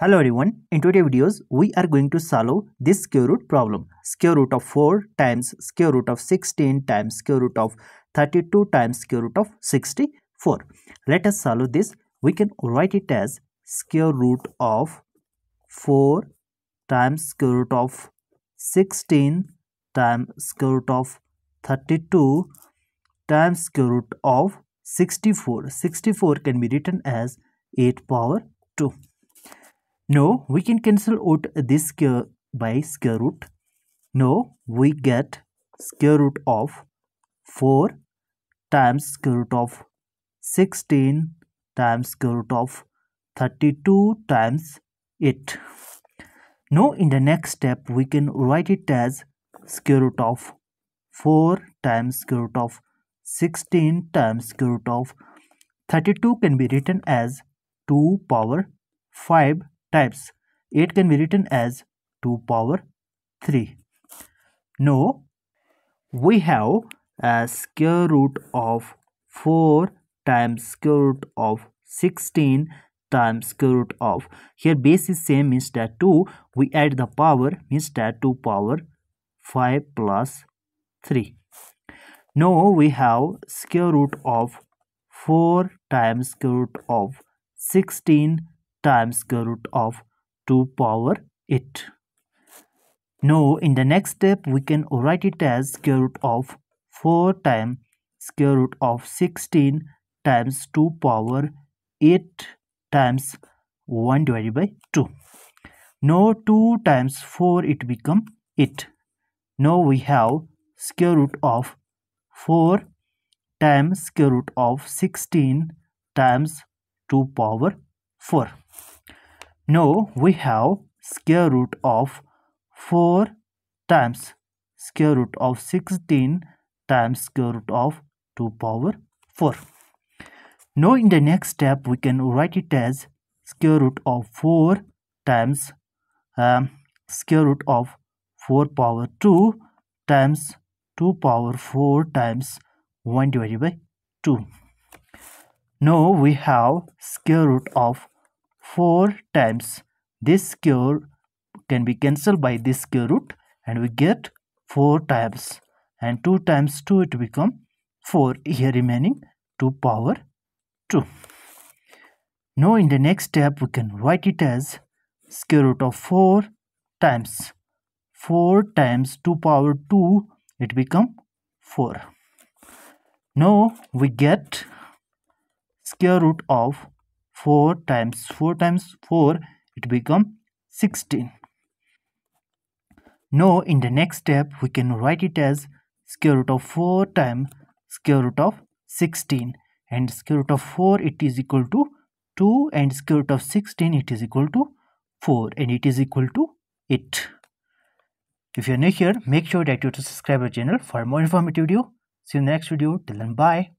Hello everyone, in today's videos we are going to solve this square root problem. Square root of 4 times square root of 16 times square root of 32 times square root of 64. Let us solve this. We can write it as square root of 4 times square root of 16 times square root of 32 times square root of 64. 64 can be written as 8 power 2. Now we can cancel out this square by square root. Now we get square root of 4 times square root of 16 times square root of 32 times 8. Now in the next step we can write it as square root of 4 times square root of 16 times square root of 32 can be written as 2 power 5 times 8 can be written as 2 power 3. Now we have a square root of 4 times square root of 16 times square root of, here base is same means that 2, we add the power means that 2 power 5 plus 3. Now we have square root of 4 times square root of 16 times square root of 2 power 8. Now in the next step we can write it as square root of 4 times square root of 16 times 2 power 8 times 1 divided by 2. Now 2 times 4 it become 8. Now we have square root of 4 times square root of 16 times 2 power 4. Now we have square root of 4 times square root of 16 times square root of 2 power 4. Now in the next step we can write it as square root of 4 times square root of 4 power 2 times 2 power 4 times 1 divided by 2. Now we have square root of 4 times this square can be cancelled by this square root and we get 4 times and 2 times 2 it become 4, here remaining 2 power 2. Now in the next step we can write it as square root of 4 times 2 power 2 it become 4. Now we get square root of 4 times 4 it become 16. Now in the next step we can write it as square root of 4 times square root of 16 and square root of 4 it is equal to 2 and square root of 16 it is equal to 4 and it is equal to 8. If you are new here, make sure that you subscribe our channel for more informative video. See you in the next video. Till then, bye.